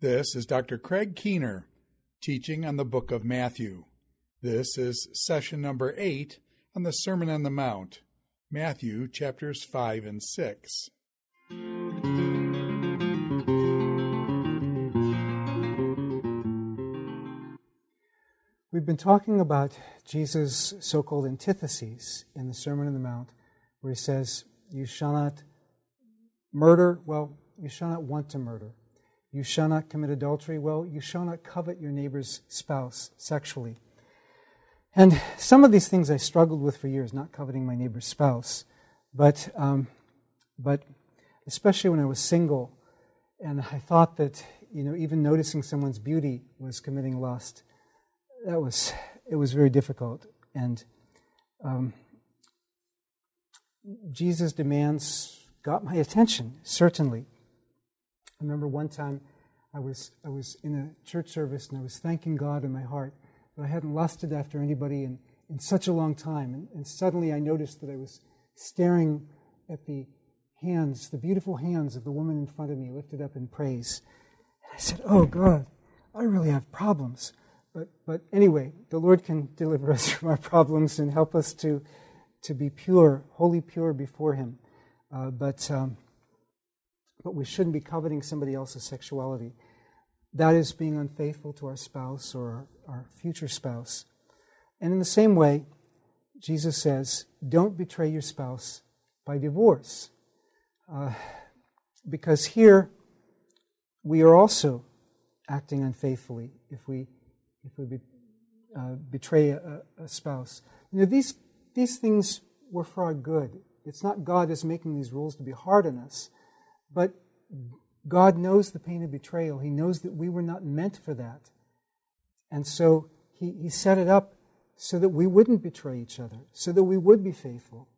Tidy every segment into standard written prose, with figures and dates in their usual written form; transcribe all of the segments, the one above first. This is Dr. Craig Keener, teaching on the book of Matthew. This is session number 8 on the Sermon on the Mount, Matthew chapters 5 and 6. We've been talking about Jesus' so-called antitheses in the Sermon on the Mount, where he says, you shall not murder, well, you shall not want to murder. You shall not commit adultery. Well, you shall not covet your neighbor's spouse sexually. And some of these things I struggled with for years, not coveting my neighbor's spouse. But especially when I was single, and I thought that, even noticing someone's beauty was committing lust. It was very difficult. And Jesus' demands got my attention, certainly. I remember one time I was in a church service and I was thanking God in my heart that I hadn't lusted after anybody in such a long time. And suddenly I noticed that I was staring at the beautiful hands of the woman in front of me, lifted up in praise. And I said, oh God, I really have problems. But anyway, the Lord can deliver us from our problems and help us to be pure, wholly pure before Him. But we shouldn't be coveting somebody else's sexuality. That is being unfaithful to our spouse or our future spouse. And in the same way, Jesus says, don't betray your spouse by divorce. Because here, we are also acting unfaithfully if we betray a spouse. These things were for our good. It's not God is making these rules to be hard on us. But God knows the pain of betrayal. He knows that we were not meant for that. And so he set it up so that we wouldn't betray each other, so that we would be faithful.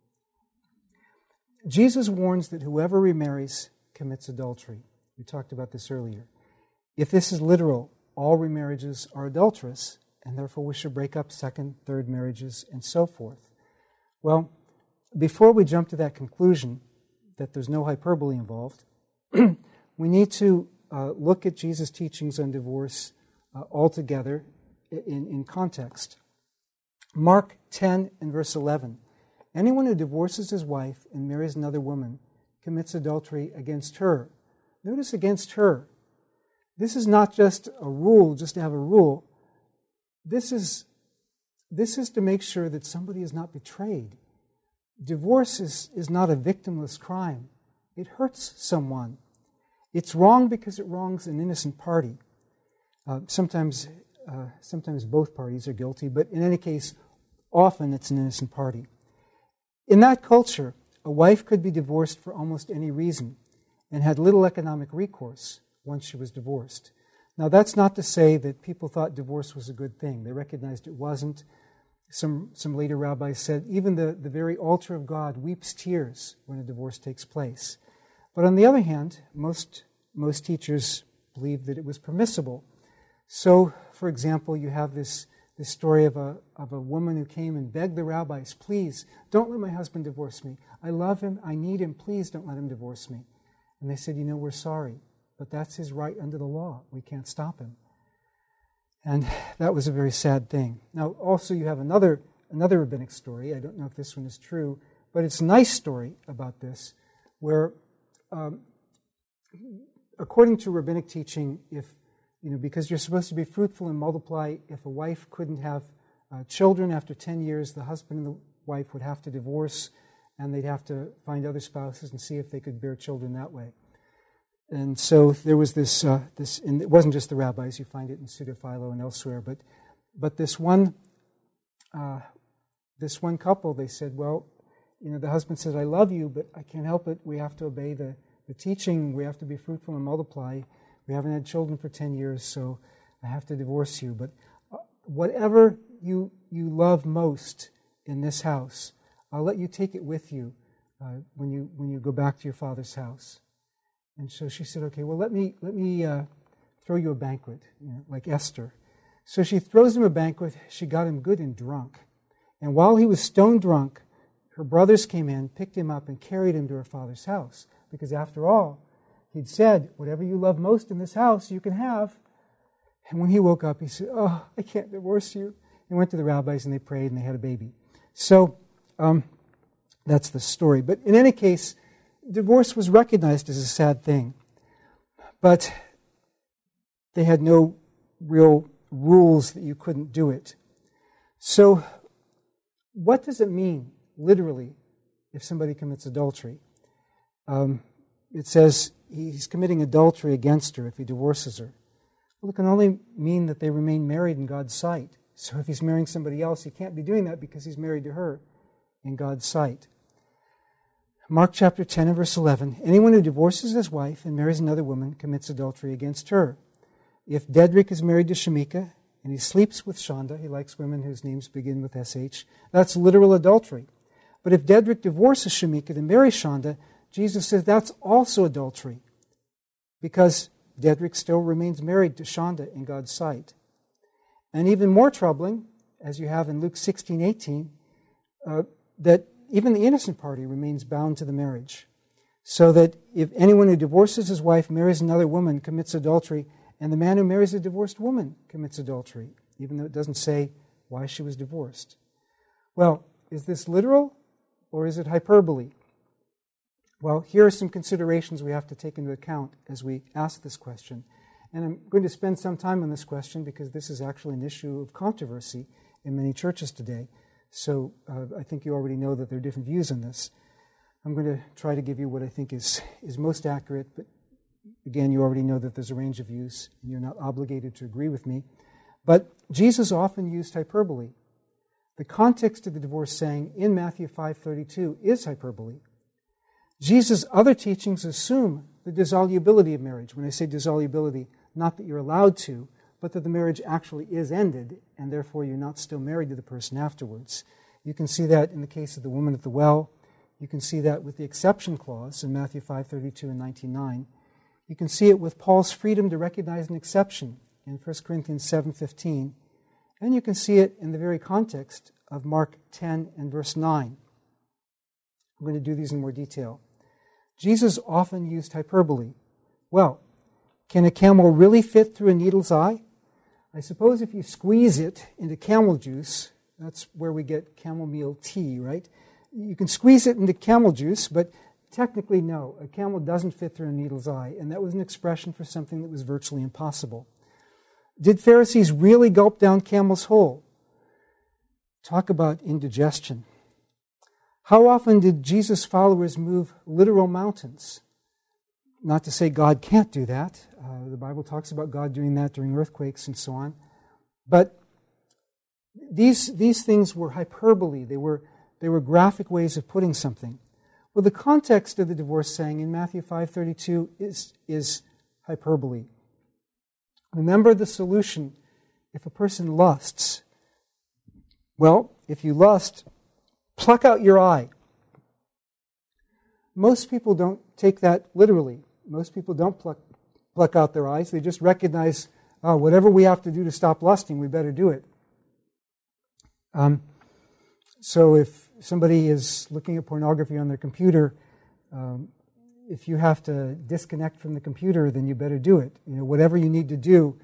Jesus warns that whoever remarries commits adultery. We talked about this earlier. If this is literal, all remarriages are adulterous, and therefore we should break up second, third marriages, and so forth. Well, before we jump to that conclusion, that there's no hyperbole involved, we need to look at Jesus' teachings on divorce altogether in context. Mark 10 and verse 11. Anyone who divorces his wife and marries another woman commits adultery against her. Notice against her. This is not just a rule, just to have a rule. This is to make sure that somebody is not betrayed. Divorce is not a victimless crime. It hurts someone. It's wrong because it wrongs an innocent party. Sometimes both parties are guilty, but in any case, often it's an innocent party. In that culture, a wife could be divorced for almost any reason and had little economic recourse once she was divorced. Now, that's not to say that people thought divorce was a good thing. They recognized it wasn't. Some later rabbis said, even the very altar of God weeps tears when a divorce takes place. But on the other hand, most teachers believed that it was permissible. So, for example, you have this story of a woman who came and begged the rabbis, please, don't let my husband divorce me. I love him, I need him, please don't let him divorce me. And they said, we're sorry, but that's his right under the law. We can't stop him. And that was a very sad thing. Now, also you have another rabbinic story. I don't know if this one is true, but it's a nice story about this, where, according to rabbinic teaching, because you're supposed to be fruitful and multiply, if a wife couldn't have children after 10 years, the husband and the wife would have to divorce, and they'd have to find other spouses and see if they could bear children that way. And so there was this, and it wasn't just the rabbis. You find it in Pseudo-Philo and elsewhere. But this one couple, they said, well, the husband said, I love you, but I can't help it. We have to obey the teaching. We have to be fruitful and multiply. We haven't had children for 10 years, so I have to divorce you. But whatever you love most in this house, I'll let you take it with you when you go back to your father's house. And so she said, okay, well, let me throw you a banquet, like Esther. So she throws him a banquet. She got him good and drunk. And while he was stone drunk, her brothers came in, picked him up, and carried him to her father's house. Because after all, He'd said, whatever you love most in this house, you can have. And when he woke up, he said, oh, I can't divorce you. He went to the rabbis and they prayed and they had a baby. So that's the story. But in any case, divorce was recognized as a sad thing. But they had no real rules that you couldn't do it. So what does it mean, literally, if somebody commits adultery? It says he's committing adultery against her if he divorces her. Well, it can only mean that they remain married in God's sight. So if he's marrying somebody else, he can't be doing that because he's married to her in God's sight. Mark chapter 10 and verse 11, anyone who divorces his wife and marries another woman commits adultery against her. If Dedrick is married to Shamika and he sleeps with Shonda, he likes women whose names begin with SH, that's literal adultery. But if Dedrick divorces Shamika to marry Shonda, Jesus says that's also adultery because Dedrick still remains married to Shonda in God's sight. And even more troubling, as you have in Luke 16:18, that even the innocent party remains bound to the marriage. So that if anyone who divorces his wife marries another woman commits adultery, and the man who marries a divorced woman commits adultery, even though it doesn't say why she was divorced. Well, is this literal or is it hyperbole? Well, here are some considerations we have to take into account as we ask this question. And I'm going to spend some time on this question because this is actually an issue of controversy in many churches today. So I think you already know that there are different views on this. I'm going to try to give you what I think is most accurate, but again, you already know that there's a range of views, and you're not obligated to agree with me. But Jesus often used hyperbole. The context of the divorce saying in Matthew 5:32 is hyperbole. Jesus' other teachings assume the dissolubility of marriage. When I say dissolubility, not that you're allowed to, but that the marriage actually is ended, and therefore you're not still married to the person afterwards. You can see that in the case of the woman at the well. You can see that with the exception clause in Matthew 5:32 and 19:9. You can see it with Paul's freedom to recognize an exception in 1 Corinthians 7:15. And you can see it in the very context of Mark 10 and verse 9. I'm going to do these in more detail. Jesus often used hyperbole. Well, can a camel really fit through a needle's eye? I suppose if you squeeze it into camel juice, that's where we get chamomile tea, right? You can squeeze it into camel juice, but technically no, a camel doesn't fit through a needle's eye, and that was an expression for something that was virtually impossible. Did Pharisees really gulp down camel's whole? Talk about indigestion. How often did Jesus' followers move literal mountains? Not to say God can't do that. The Bible talks about God doing that during earthquakes and so on. But these things were hyperbole. They were graphic ways of putting something. Well, the context of the divorce saying in Matthew 5:32 is hyperbole. Remember the solution if a person lusts. Well, if you lust, pluck out your eye. Most people don't take that literally. Most people don't pluck out their eyes. They just recognize, oh, whatever we have to do to stop lusting, we better do it. So if somebody is looking at pornography on their computer, if you have to disconnect from the computer, then you better do it. You know, whatever you need to do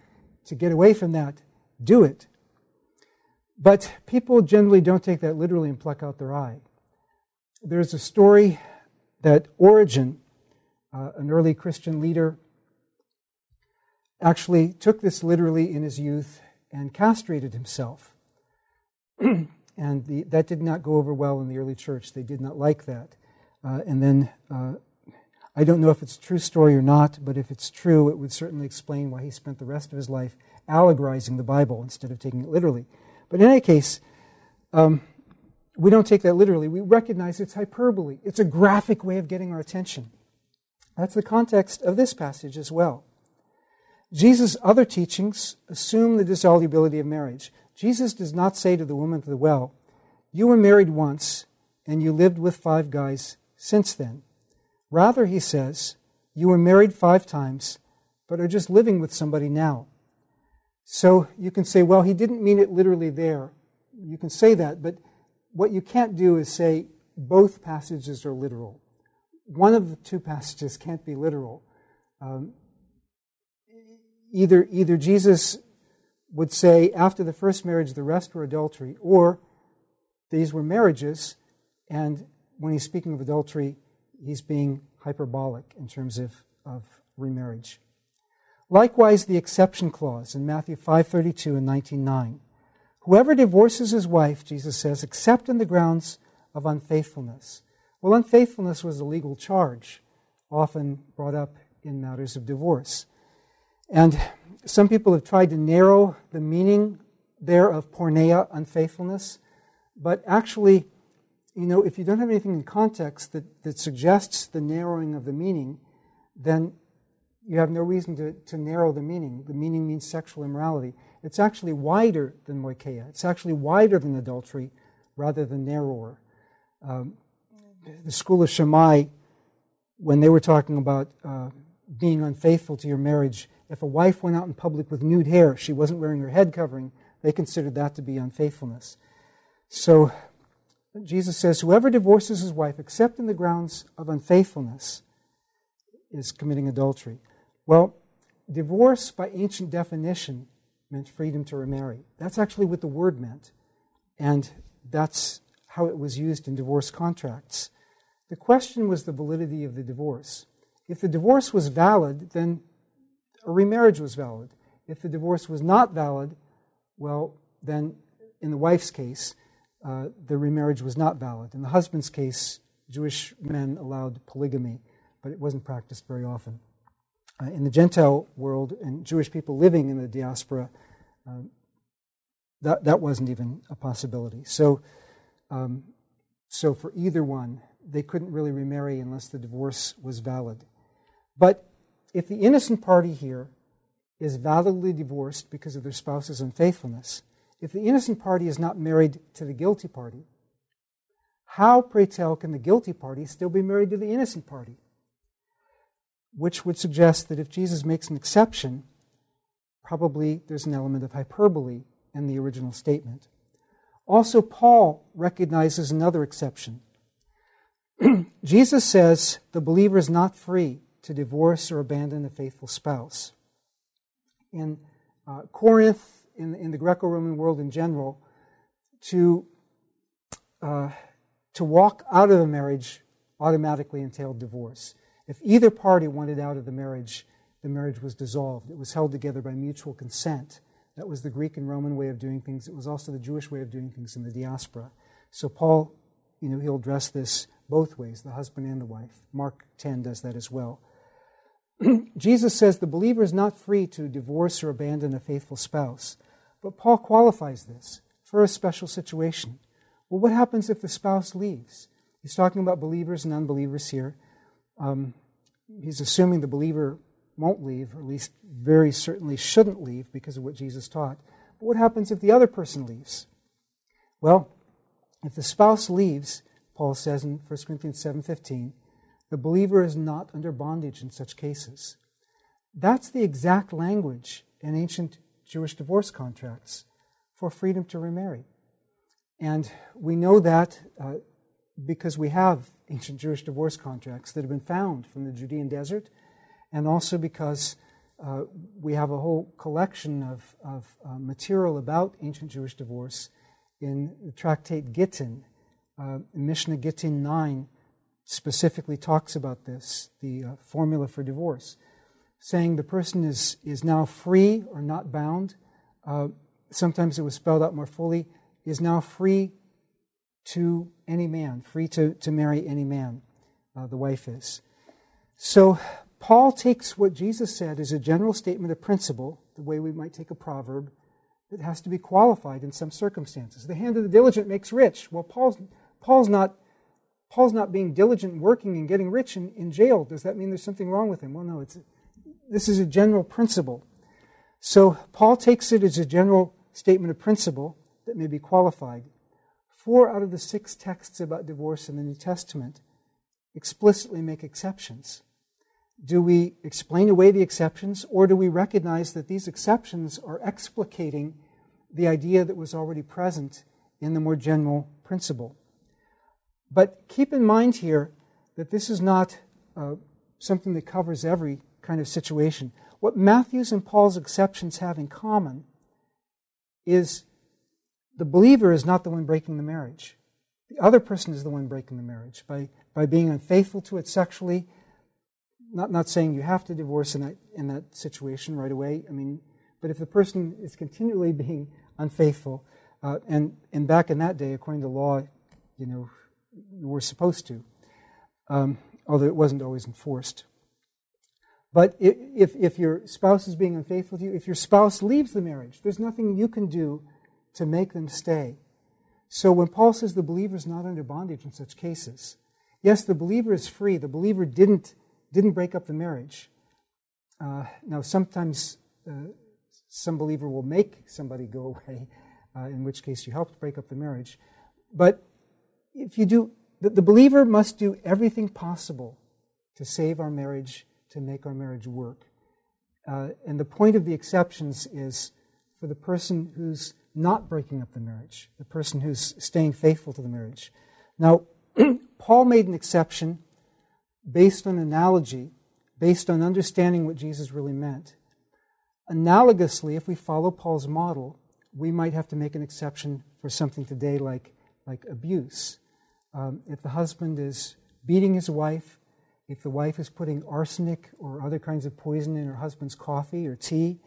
to get away from that, do it. But people generally don't take that literally and pluck out their eye. There's a story that Origen, an early Christian leader, actually took this literally in his youth and castrated himself. And that did not go over well in the early church. They did not like that. And then, I don't know if it's a true story or not, but if it's true, it would certainly explain why he spent the rest of his life allegorizing the Bible instead of taking it literally. But in any case, we don't take that literally. We recognize it's hyperbole. It's a graphic way of getting our attention. That's the context of this passage as well. Jesus' other teachings assume the dissolubility of marriage. Jesus does not say to the woman at the well, you were married once and you lived with 5 guys since then. Rather, he says, you were married 5 times but are just living with somebody now. So you can say, well, he didn't mean it literally there. You can say that, but what you can't do is say both passages are literal. One of the two passages can't be literal. Either Jesus would say, after the first marriage, the rest were adultery, or these were marriages, and when he's speaking of adultery, he's being hyperbolic in terms of remarriage. Likewise, the exception clause in Matthew 5:32 and 19:9. Whoever divorces his wife, Jesus says, except on the grounds of unfaithfulness. Well, unfaithfulness was a legal charge, often brought up in matters of divorce. And some people have tried to narrow the meaning there of porneia, unfaithfulness. But actually, you know, if you don't have anything in context that suggests the narrowing of the meaning, then you have no reason to narrow the meaning. The meaning means sexual immorality. It's actually wider than moikeia. It's actually wider than adultery rather than narrower. The school of Shammai, when they were talking about being unfaithful to your marriage, if a wife went out in public with nude hair, she wasn't wearing her head covering, they considered that to be unfaithfulness. So Jesus says, whoever divorces his wife except on the grounds of unfaithfulness is committing adultery. Well, divorce by ancient definition meant freedom to remarry. That's actually what the word meant, and that's how it was used in divorce contracts. The question was the validity of the divorce. If the divorce was valid, then a remarriage was valid. If the divorce was not valid, well, then in the wife's case, the remarriage was not valid. In the husband's case, Jewish men allowed polygamy, but it wasn't practiced very often. In the Gentile world, and Jewish people living in the diaspora, that wasn't even a possibility. So for either one, they couldn't really remarry unless the divorce was valid. But if the innocent party here is validly divorced because of their spouse's unfaithfulness, if the innocent party is not married to the guilty party, how, pray tell, can the guilty party still be married to the innocent party? Which would suggest that if Jesus makes an exception, probably there's an element of hyperbole in the original statement. Also, Paul recognizes another exception. Jesus says the believer is not free to divorce or abandon a faithful spouse. In Corinth, in the Greco-Roman world in general, to walk out of a marriage automatically entailed divorce. If either party wanted out of the marriage was dissolved. It was held together by mutual consent. That was the Greek and Roman way of doing things. It was also the Jewish way of doing things in the diaspora. So Paul, you know, he'll address this both ways, the husband and the wife. Mark 10 does that as well. Jesus says the believer is not free to divorce or abandon a faithful spouse. But Paul qualifies this for a special situation. Well, what happens if the spouse leaves? He's talking about believers and unbelievers here. He's assuming the believer won't leave, or at least very certainly shouldn't leave because of what Jesus taught. But what happens if the other person leaves? Well, if the spouse leaves, Paul says in 1 Corinthians 7:15, the believer is not under bondage in such cases. That's the exact language in ancient Jewish divorce contracts for freedom to remarry. And we know that because we have ancient Jewish divorce contracts that have been found from the Judean desert, and also because we have a whole collection of material about ancient Jewish divorce in the Tractate Gittin. Mishnah Gittin 9 specifically talks about this, the formula for divorce, saying the person is now free or not bound. Sometimes it was spelled out more fully, is now free to any man, free to marry any man, the wife is. So Paul takes what Jesus said as a general statement of principle, the way we might take a proverb, that has to be qualified in some circumstances. The hand of the diligent makes rich. Well, Paul's not being diligent in working and getting rich in jail. Does that mean there's something wrong with him? Well, no, this is a general principle. So Paul takes it as a general statement of principle that may be qualified. 4 out of the 6 texts about divorce in the New Testament explicitly make exceptions. Do we explain away the exceptions, or do we recognize that these exceptions are explicating the idea that was already present in the more general principle? But keep in mind here that this is not something that covers every kind of situation. What Matthew's and Paul's exceptions have in common is the believer is not the one breaking the marriage. The other person is the one breaking the marriage by being unfaithful to it sexually. Not saying you have to divorce in that situation right away. I mean, but if the person is continually being unfaithful, and back in that day, according to law, you know, you were supposed to, although it wasn't always enforced. But if your spouse is being unfaithful to you, if your spouse leaves the marriage, there's nothing you can do to make them stay. So when Paul says the believer is not under bondage in such cases, yes, the believer is free. The believer didn't break up the marriage. Now, sometimes some believer will make somebody go away, in which case you helped break up the marriage. But if you do, the believer must do everything possible to save our marriage, to make our marriage work. And the point of the exceptions is for the person who's not breaking up the marriage, the person who's staying faithful to the marriage. Now, Paul made an exception based on analogy, based on understanding what Jesus really meant. Analogously, if we follow Paul's model, we might have to make an exception for something today like abuse. If the husband is beating his wife, if the wife is putting arsenic or other kinds of poison in her husband's coffee or tea,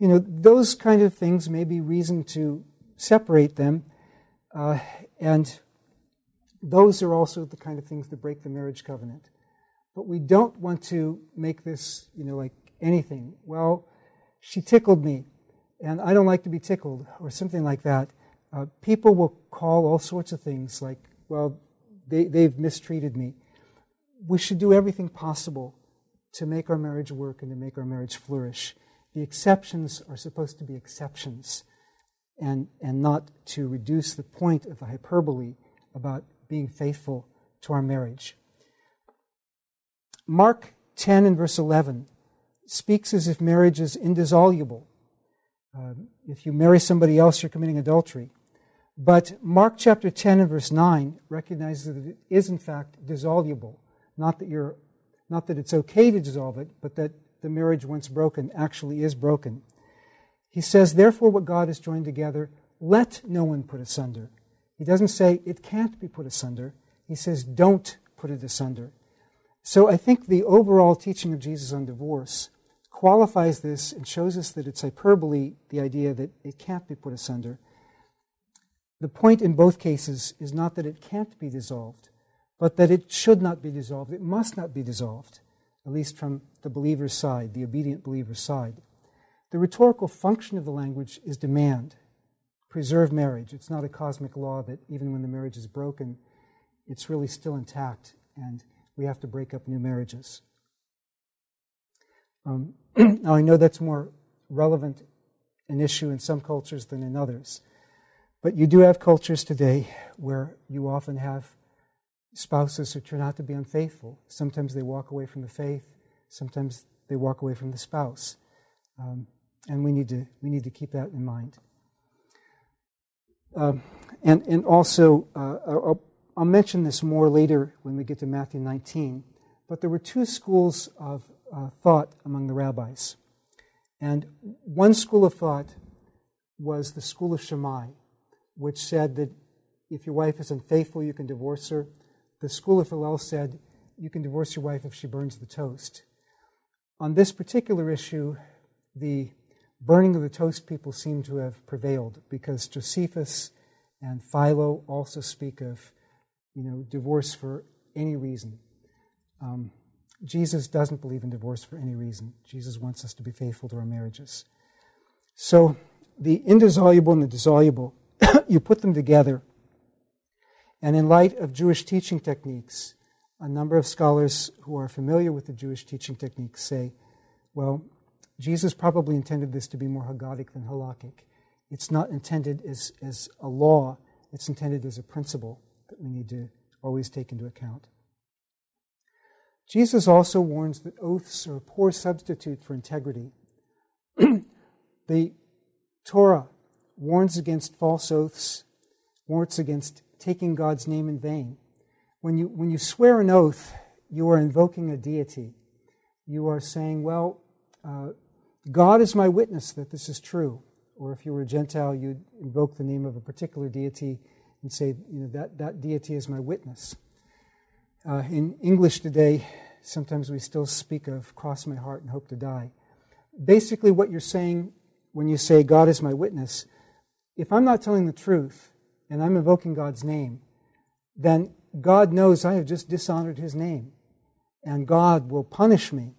you know, those kind of things may be reason to separate them. And those are also the kind of things that break the marriage covenant. But we don't want to make this, you know, like anything. Well, she tickled me, and I don't like to be tickled, or something like that. People will call all sorts of things like, well, they've mistreated me. We should do everything possible to make our marriage work and to make our marriage flourish. The exceptions are supposed to be exceptions, and not to reduce the point of the hyperbole about being faithful to our marriage. Mark 10 and verse 11 speaks as if marriage is indissoluble. If you marry somebody else, you're committing adultery. But Mark chapter 10 and verse 9 recognizes that it is in fact dissoluble. Not that it's okay to dissolve it, but that the marriage once broken actually is broken. He says, therefore what God has joined together, let no one put asunder. He doesn't say it can't be put asunder. He says don't put it asunder. So I think the overall teaching of Jesus on divorce qualifies this and shows us that it's hyperbole, the idea that it can't be put asunder. The point in both cases is not that it can't be dissolved, but that it should not be dissolved. It must not be dissolved, at least from the believer's side, the obedient believer's side. The rhetorical function of the language is demand. Preserve marriage. It's not a cosmic law that even when the marriage is broken, it's really still intact, and we have to break up new marriages. Now, I know that's more relevant an issue in some cultures than in others, but you do have cultures today where you often have spouses who turn out to be unfaithful. Sometimes they walk away from the faith. Sometimes they walk away from the spouse, and we need to keep that in mind. And also, I'll mention this more later when we get to Matthew 19. But there were two schools of thought among the rabbis. And one school of thought was the school of Shammai, which said that if your wife is unfaithful, you can divorce her. The school of Hillel said you can divorce your wife if she burns the toast. On this particular issue, the burning of the toast people seem to have prevailed, because Josephus and Philo also speak of, you know, divorce for any reason. Jesus doesn't believe in divorce for any reason. Jesus wants us to be faithful to our marriages. So the indissoluble and the dissoluble, you put them together. And in light of Jewish teaching techniques, a number of scholars who are familiar with the Jewish teaching techniques say, well, Jesus probably intended this to be more Haggadic than Halakhic. It's not intended as a law. It's intended as a principle that we need to always take into account. Jesus also warns that oaths are a poor substitute for integrity. The Torah warns against false oaths, warns against taking God's name in vain. When you swear an oath, you are invoking a deity. you are saying, well, God is my witness that this is true. Or if you were a Gentile, you'd invoke the name of a particular deity and say, you know, that deity is my witness. In English today, sometimes we still speak of cross my heart and hope to die. Basically what you're saying when you say God is my witness, if I'm not telling the truth and I'm invoking God's name, then God knows I have just dishonored his name, and God will punish me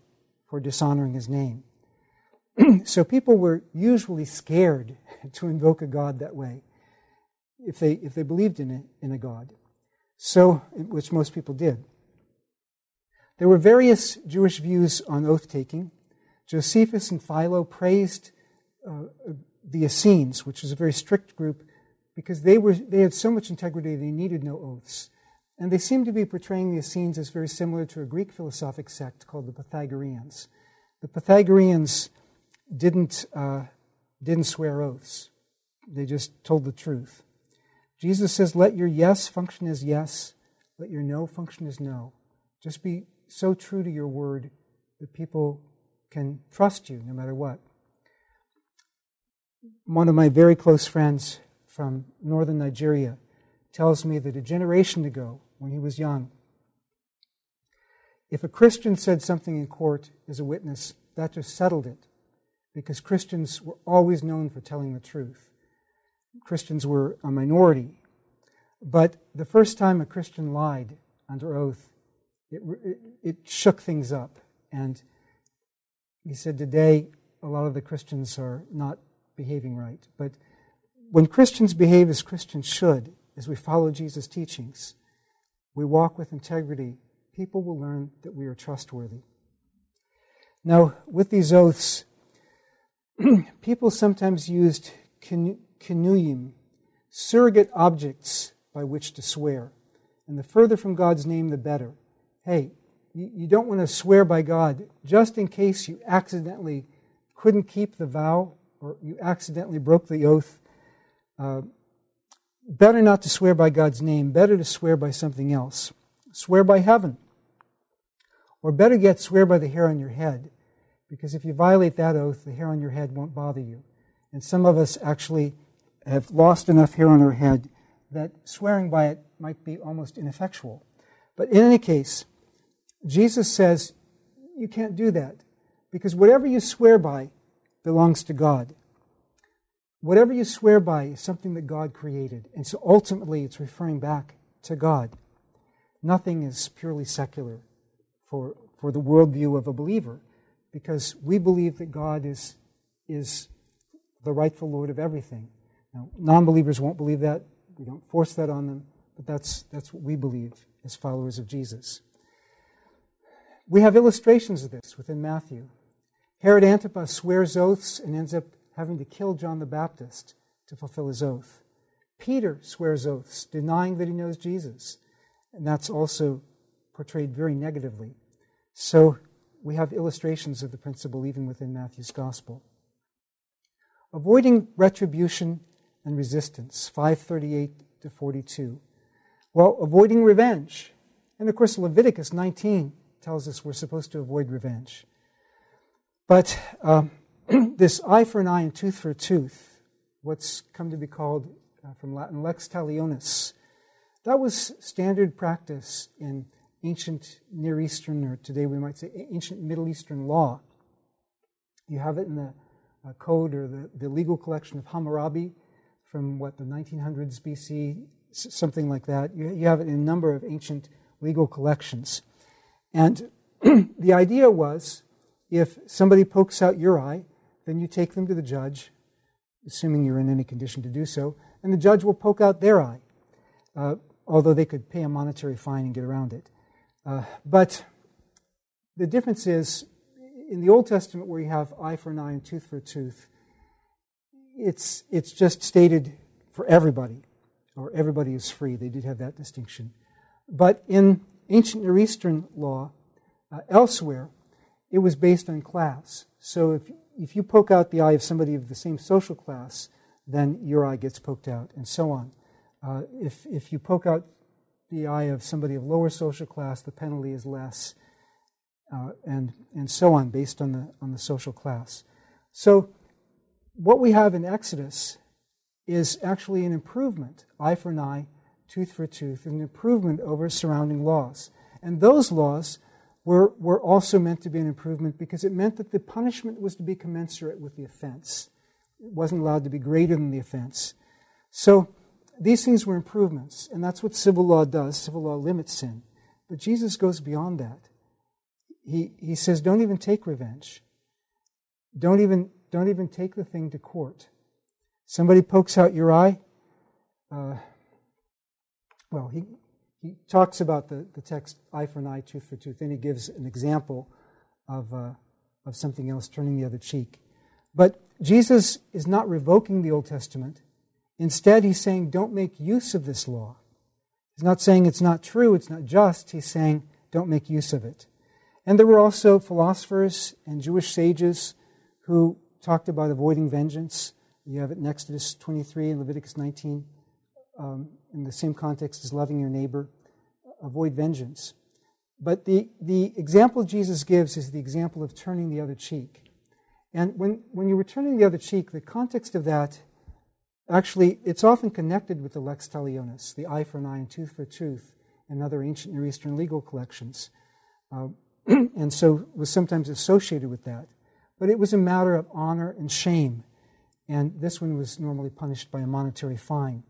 for dishonoring his name. So people were usually scared to invoke a God that way if they believed in a God, so which most people did. There were various Jewish views on oath-taking. Josephus and Philo praised the Essenes, which was a very strict group, because they had so much integrity they needed no oaths. And they seem to be portraying the Essenes as very similar to a Greek philosophic sect called the Pythagoreans. The Pythagoreans didn't swear oaths. They just told the truth. Jesus says, let your yes function as yes, let your no function as no. Just be so true to your word that people can trust you no matter what. One of my very close friends from northern Nigeria tells me that a generation ago, when he was young, if a Christian said something in court as a witness, that just settled it, because Christians were always known for telling the truth. Christians were a minority. But the first time a Christian lied under oath, it shook things up. And he said, today, a lot of the Christians are not behaving right. But when Christians behave as Christians should, as we follow Jesus' teachings, we walk with integrity, people will learn that we are trustworthy. Now, with these oaths, people sometimes used kinuyim, surrogate objects by which to swear. And the further from God's name, the better. Hey, you don't want to swear by God just in case you accidentally couldn't keep the vow or you accidentally broke the oath. Better not to swear by God's name, better to swear by something else. Swear by heaven. Or better yet, swear by the hair on your head, because if you violate that oath, the hair on your head won't bother you. And some of us actually have lost enough hair on our head that swearing by it might be almost ineffectual. But in any case, Jesus says you can't do that, because whatever you swear by belongs to God. Whatever you swear by is something that God created. And so ultimately it's referring back to God. Nothing is purely secular for the worldview of a believer, because we believe that God is the rightful Lord of everything. Now, non-believers won't believe that. We don't force that on them, but that's what we believe as followers of Jesus. We have illustrations of this within Matthew. Herod Antipas swears oaths and ends up having to kill John the Baptist to fulfill his oath. Peter swears oaths, denying that he knows Jesus. And that's also portrayed very negatively. So we have illustrations of the principle even within Matthew's Gospel. Avoiding retribution and resistance, 538 to 42. Well, avoiding revenge. And of course, Leviticus 19 tells us we're supposed to avoid revenge. But this eye for an eye and tooth for a tooth, what's come to be called from Latin lex talionis, that was standard practice in ancient Near Eastern, or today we might say ancient Middle Eastern law. You have it in the code or the legal collection of Hammurabi from the 1900s BC, something like that. You have it in a number of ancient legal collections. And the idea was, if somebody pokes out your eye, then you take them to the judge, assuming you're in any condition to do so, and the judge will poke out their eye, although they could pay a monetary fine and get around it. But the difference is, in the Old Testament where you have eye for an eye and tooth for a tooth, it's just stated for everybody, or everybody is free. They did have that distinction. But in ancient Near Eastern law, elsewhere, it was based on class. So if you poke out the eye of somebody of the same social class, then your eye gets poked out, and so on. If you poke out the eye of somebody of lower social class, the penalty is less. and so on, based on the social class. So what we have in Exodus is actually an improvement, eye for an eye, tooth for tooth, an improvement over surrounding laws. And those laws were also meant to be an improvement because it meant that the punishment was to be commensurate with the offense. It wasn't allowed to be greater than the offense. So these things were improvements, and that's what civil law does. Civil law limits sin. But Jesus goes beyond that. He says, don't even take revenge. Don't even take the thing to court. Somebody pokes out your eye. He talks about the text, eye for an eye, tooth for tooth, and he gives an example of something else, turning the other cheek. But Jesus is not revoking the Old Testament. Instead, he's saying, don't make use of this law. He's not saying it's not true, it's not just. He's saying, don't make use of it. And there were also philosophers and Jewish sages who talked about avoiding vengeance. You have it in Exodus 23 and Leviticus 19, in the same context as loving your neighbor. Avoid vengeance. But the example Jesus gives is the example of turning the other cheek. And when you were turning the other cheek, the context of that, actually, it's often connected with the lex talionis, the eye for an eye and tooth for tooth, and other ancient Near Eastern legal collections. And so was sometimes associated with that. But it was a matter of honor and shame. And this one was normally punished by a monetary fine.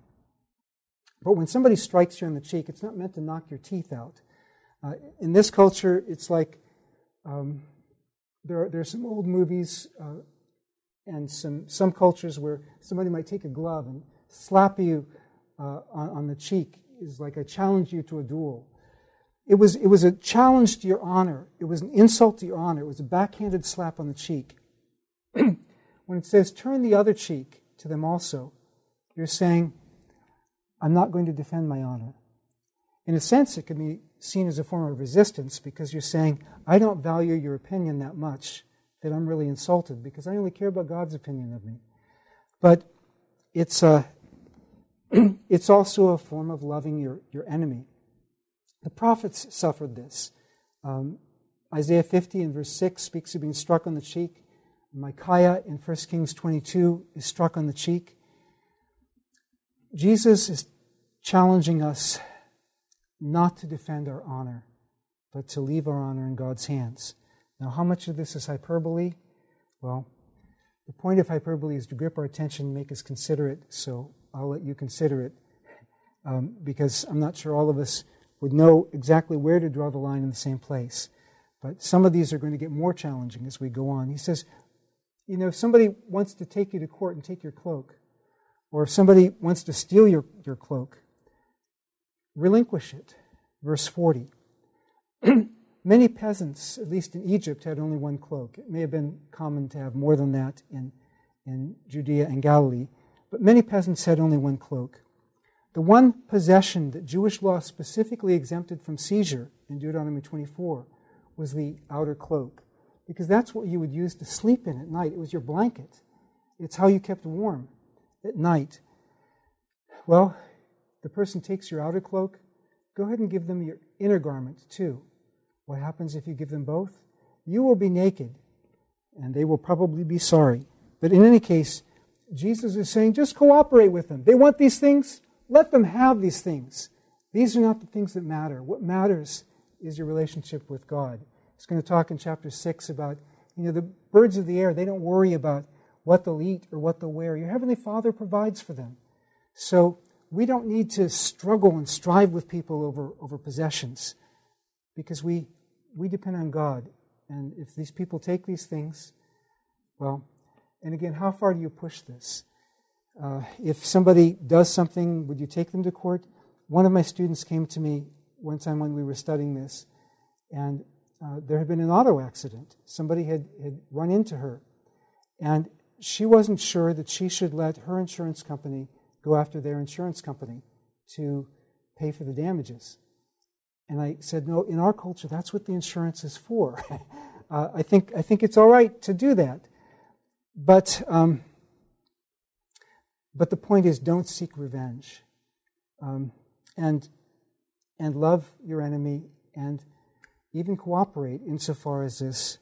But when somebody strikes you on the cheek, it's not meant to knock your teeth out. In this culture, it's like there are some old movies and some cultures where somebody might take a glove and slap you on the cheek. It's like, I challenge you to a duel. It was a challenge to your honor. It was an insult to your honor. It was a backhanded slap on the cheek. When it says, turn the other cheek to them also, you're saying, I'm not going to defend my honor. In a sense, it can be seen as a form of resistance because you're saying, I don't value your opinion that much that I'm really insulted because I only care about God's opinion of me. But it's also a form of loving your enemy. The prophets suffered this. Isaiah 50 and verse 6 speaks of being struck on the cheek. Micaiah in 1 Kings 22 is struck on the cheek. Jesus is challenging us not to defend our honor, but to leave our honor in God's hands. Now, how much of this is hyperbole? Well, the point of hyperbole is to grip our attention and make us consider it, so I'll let you consider it, because I'm not sure all of us would know exactly where to draw the line in the same place. But some of these are going to get more challenging as we go on. He says, if somebody wants to take you to court and take your cloak, or if somebody wants to steal your cloak, relinquish it. Verse 40. Many peasants, at least in Egypt, had only one cloak. It may have been common to have more than that in Judea and Galilee, but many peasants had only one cloak. The one possession that Jewish law specifically exempted from seizure in Deuteronomy 24 was the outer cloak, because that's what you would use to sleep in at night. It was your blanket. It's how you kept warm at night. Well, the person takes your outer cloak, go ahead and give them your inner garment too. What happens if you give them both? You will be naked, and they will probably be sorry. But in any case, Jesus is saying, just cooperate with them. They want these things? Let them have these things. These are not the things that matter. What matters is your relationship with God. He's going to talk in chapter 6 about, the birds of the air, they don't worry about what they'll eat or what they'll wear. Your Heavenly Father provides for them. So we don't need to struggle and strive with people over possessions, because we depend on God. And if these people take these things, well, and again, how far do you push this? If somebody does something, would you take them to court? One of my students came to me one time when we were studying this, and there had been an auto accident. Somebody had run into her, and she wasn't sure that she should let her insurance company go after their insurance company to pay for the damages. And I said, no, in our culture, that's what the insurance is for. I think it's all right to do that. But the point is, don't seek revenge. And love your enemy, and even cooperate insofar as this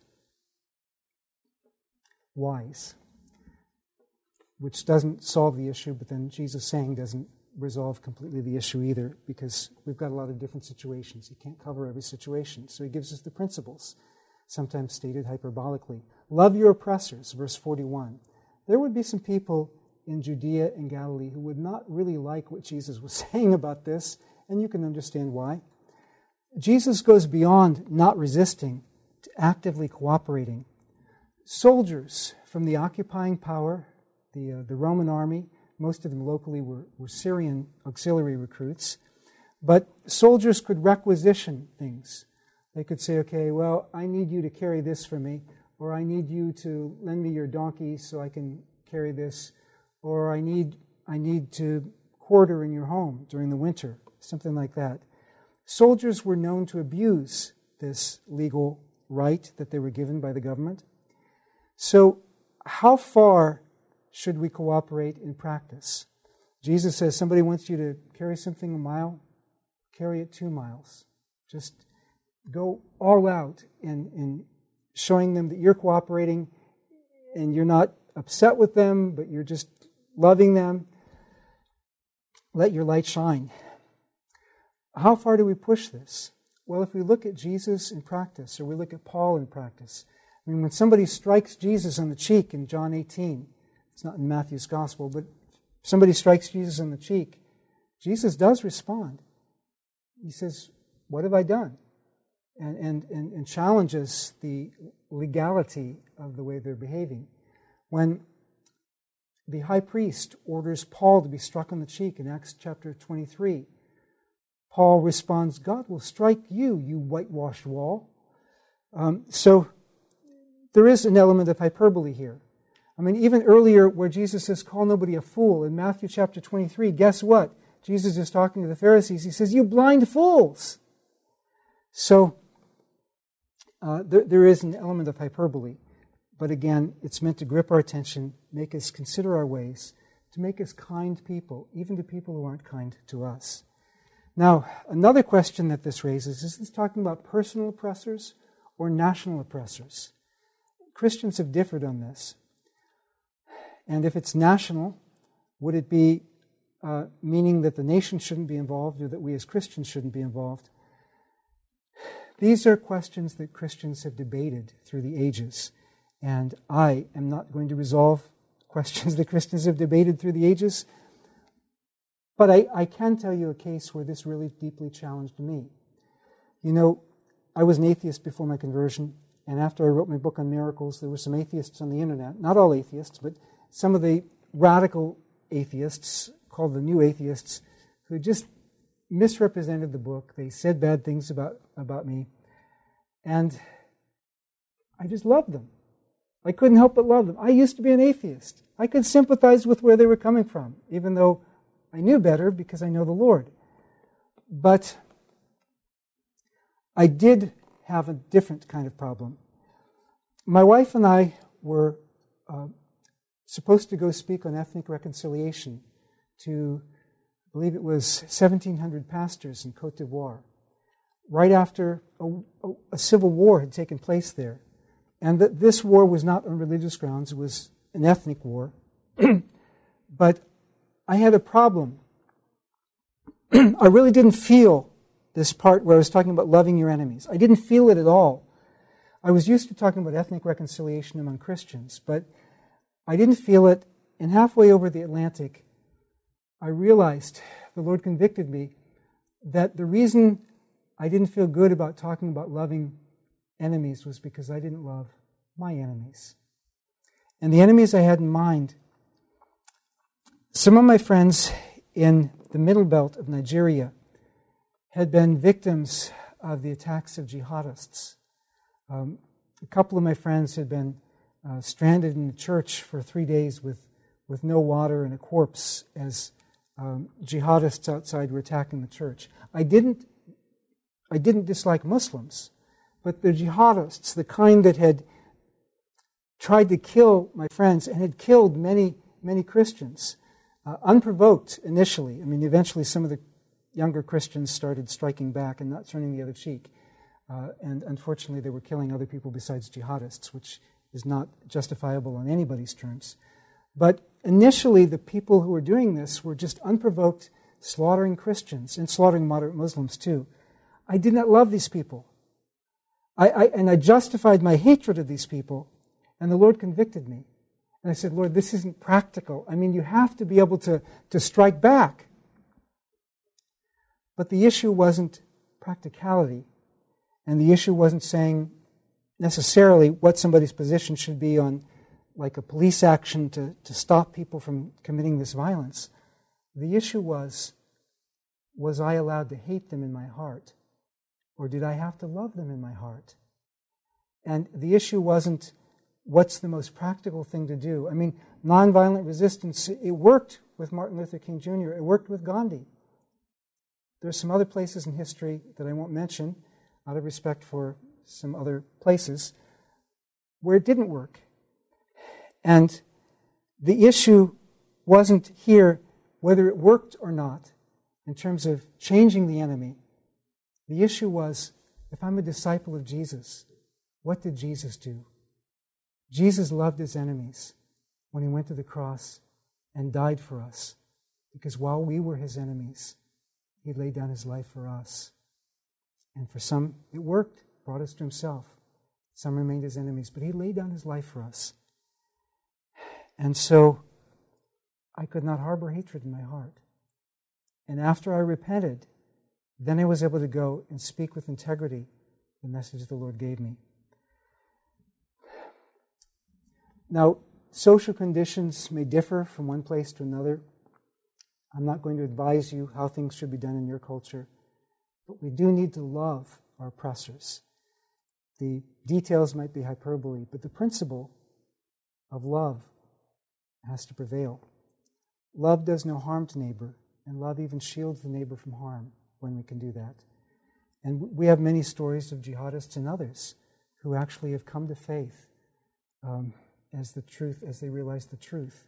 wise, which doesn't solve the issue, but then Jesus saying doesn't resolve completely the issue either, because we've got a lot of different situations. You can't cover every situation. So he gives us the principles, sometimes stated hyperbolically. Love your oppressors, verse 41. There would be some people in Judea and Galilee who would not really like what Jesus was saying about this, and you can understand why. Jesus goes beyond not resisting to actively cooperating. Soldiers from the occupying power, the Roman army, most of them locally were Syrian auxiliary recruits, but soldiers could requisition things. They could say, okay, well, I need you to carry this for me, or I need you to lend me your donkey so I can carry this, or I need to quarter in your home during the winter, something like that. Soldiers were known to abuse this legal right that they were given by the government. So how far should we cooperate in practice? Jesus says somebody wants you to carry something a mile, carry it 2 miles. Just go all out in showing them that you're cooperating and you're not upset with them, but you're just loving them. Let your light shine. How far do we push this? Well, if we look at Jesus in practice, or we look at Paul in practice, I mean, when somebody strikes Jesus on the cheek in John 18, it's not in Matthew's Gospel, but somebody strikes Jesus on the cheek, Jesus does respond. He says, what have I done? And challenges the legality of the way they're behaving. When the high priest orders Paul to be struck on the cheek in Acts chapter 23, Paul responds, God will strike you, you whitewashed wall. So there is an element of hyperbole here. I mean, even earlier where Jesus says, call nobody a fool, in Matthew chapter 23, guess what? Jesus is talking to the Pharisees. He says, you blind fools! So there is an element of hyperbole, but again, it's meant to grip our attention, make us consider our ways, to make us kind people, even to people who aren't kind to us. Now, another question that this raises is this talking about personal oppressors or national oppressors? Christians have differed on this. And if it's national, would it be meaning that the nation shouldn't be involved or that we as Christians shouldn't be involved? These are questions that Christians have debated through the ages, and I am not going to resolve questions that Christians have debated through the ages, but I can tell you a case where this really deeply challenged me. You know, I was an atheist before my conversion, and after I wrote my book on miracles, there were some atheists on the internet, not all atheists, but some of the radical atheists, called the new atheists, who just misrepresented the book. They said bad things about me. And I just loved them. I couldn't help but love them. I used to be an atheist. I could sympathize with where they were coming from, even though I knew better because I know the Lord. But I did have a different kind of problem. My wife and I were supposed to go speak on ethnic reconciliation to, I believe it was 1,700 pastors in Cote d'Ivoire, right after a civil war had taken place there. And that this war was not on religious grounds, it was an ethnic war. But I had a problem. I really didn't feel this part where I was talking about loving your enemies. I didn't feel it at all. I was used to talking about ethnic reconciliation among Christians, but I didn't feel it, and halfway over the Atlantic, I realized, the Lord convicted me, that the reason I didn't feel good about talking about loving enemies was because I didn't love my enemies. And the enemies I had in mind, some of my friends in the middle belt of Nigeria had been victims of the attacks of jihadists. A couple of my friends had been stranded in the church for 3 days with no water and a corpse as jihadists outside were attacking the church. I didn't dislike Muslims, but the jihadists, the kind that had tried to kill my friends and had killed many, many Christians, unprovoked initially. I mean, eventually some of the younger Christians started striking back and not turning the other cheek. And unfortunately, they were killing other people besides jihadists, which is not justifiable on anybody's terms. But initially, the people who were doing this were just unprovoked, slaughtering Christians and slaughtering moderate Muslims too. I did not love these people. I justified my hatred of these people, and the Lord convicted me. And I said, Lord, this isn't practical. I mean, you have to be able to strike back. But the issue wasn't practicality, and the issue wasn't saying necessarily what somebody's position should be on, like a police action to stop people from committing this violence. The issue was I allowed to hate them in my heart? Or did I have to love them in my heart? And the issue wasn't, what's the most practical thing to do? I mean, nonviolent resistance, it worked with Martin Luther King Jr. It worked with Gandhi. There's some other places in history that I won't mention, out of respect for some other places, where it didn't work. And the issue wasn't here whether it worked or not in terms of changing the enemy. The issue was, if I'm a disciple of Jesus, what did Jesus do? Jesus loved his enemies when he went to the cross and died for us, because while we were his enemies, he laid down his life for us. And for some, it worked, brought us to himself. Some remained his enemies, but he laid down his life for us. And so I could not harbor hatred in my heart. And after I repented, then I was able to go and speak with integrity the message the Lord gave me. Now, social conditions may differ from one place to another. I'm not going to advise you how things should be done in your culture, but we do need to love our oppressors. The details might be hyperbole, but the principle of love has to prevail. Love does no harm to neighbor, and love even shields the neighbor from harm when we can do that. And we have many stories of jihadists and others who actually have come to faith as they realize the truth,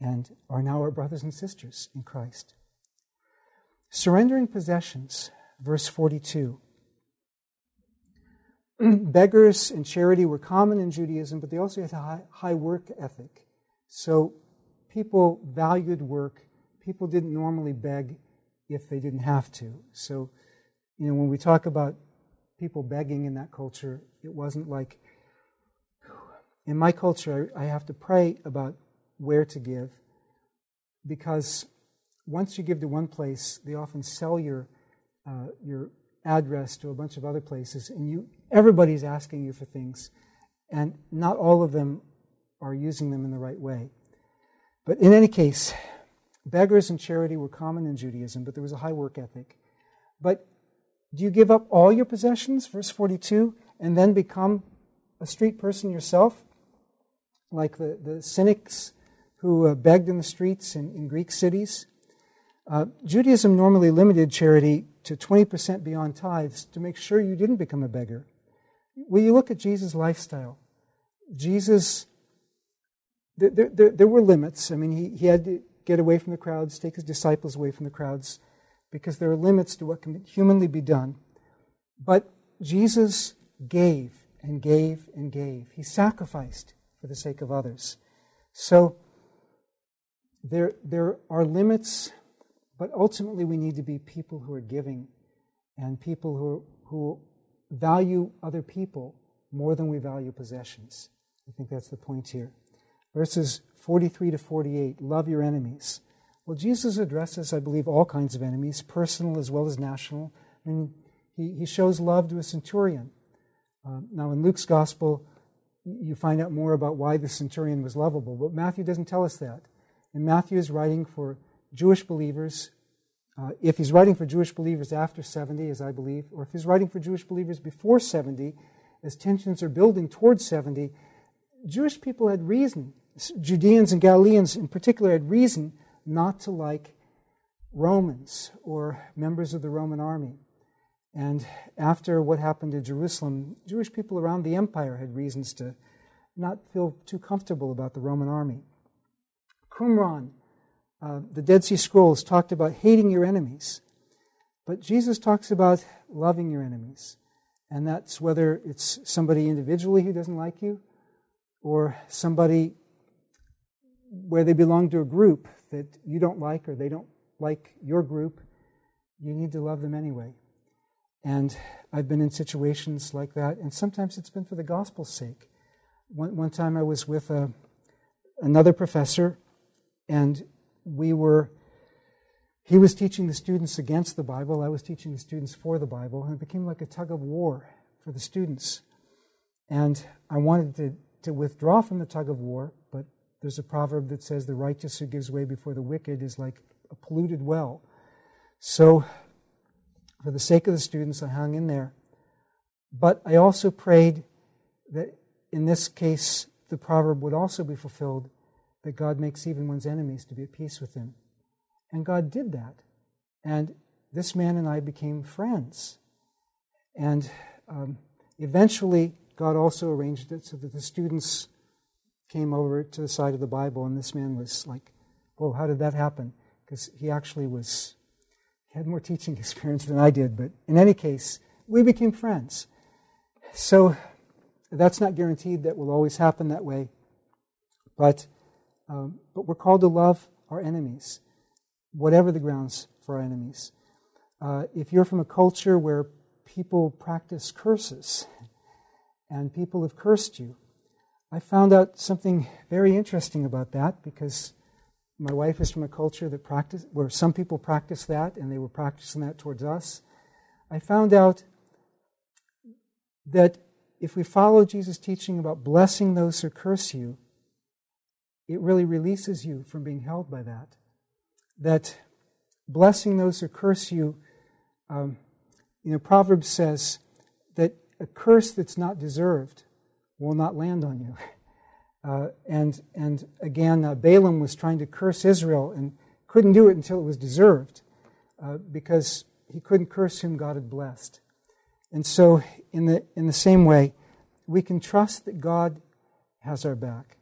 and are now our brothers and sisters in Christ. Surrendering possessions, verse 42. Beggars and charity were common in Judaism, but they also had a high work ethic. So people valued work. People didn't normally beg if they didn't have to. So, you know, when we talk about people begging in that culture, it wasn't like, in my culture, I have to pray about where to give, because once you give to one place, they often sell your address to a bunch of other places, and everybody's asking you for things, and not all of them are using them in the right way. But in any case, beggars and charity were common in Judaism, but there was a high work ethic. But do you give up all your possessions, verse 42, and then become a street person yourself, like the cynics who begged in the streets in Greek cities? Judaism normally limited charity to 20% beyond tithes to make sure you didn't become a beggar. When you look at Jesus' lifestyle, there were limits. I mean, he had to get away from the crowds, take his disciples away from the crowds, because there are limits to what can humanly be done. But Jesus gave and gave and gave. He sacrificed for the sake of others. So there are limits, but ultimately we need to be people who are giving, and people who value other people more than we value possessions. I think that's the point here. Verses 43 to 48, love your enemies. Well, Jesus addresses, I believe, all kinds of enemies, personal as well as national. I mean, he shows love to a centurion. Now, in Luke's gospel, you find out more about why the centurion was lovable, but Matthew doesn't tell us that. And Matthew is writing for Jewish believers. If he's writing for Jewish believers after 70, as I believe, or if he's writing for Jewish believers before 70, as tensions are building towards 70, Jewish people had reason, Judeans and Galileans in particular had reason not to like Romans or members of the Roman army. And after what happened to Jerusalem, Jewish people around the empire had reasons to not feel too comfortable about the Roman army. Qumran, the Dead Sea Scrolls, talked about hating your enemies. But Jesus talks about loving your enemies. And that's whether it's somebody individually who doesn't like you or somebody where they belong to a group that you don't like or they don't like your group, you need to love them anyway. And I've been in situations like that, and sometimes it's been for the gospel's sake. One time I was with another professor, and he was teaching the students against the Bible, I was teaching the students for the Bible, and it became like a tug of war for the students. And I wanted to withdraw from the tug of war, but there's a proverb that says the righteous who gives way before the wicked is like a polluted well. So for the sake of the students, I hung in there. But I also prayed that in this case, the proverb would also be fulfilled, that God makes even one's enemies to be at peace with him. And God did that. And this man and I became friends. And eventually, God also arranged it so that the students came over to the side of the Bible, and this man was like, whoa, how did that happen? Because he actually had more teaching experience than I did. But in any case, we became friends. So that's not guaranteed that will always happen that way. But we're called to love our enemies, whatever the grounds for our enemies. If you're from a culture where people practice curses and people have cursed you, I found out something very interesting about that, because my wife is from a culture that where some people practice that, and they were practicing that towards us. I found out that if we follow Jesus' teaching about blessing those who curse you, it really releases you from being held by that. That blessing those who curse you, Proverbs says that a curse that's not deserved will not land on you. And again, Balaam was trying to curse Israel and couldn't do it until it was deserved, because he couldn't curse whom God had blessed. And so, in the same way, we can trust that God has our back.